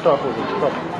Stop.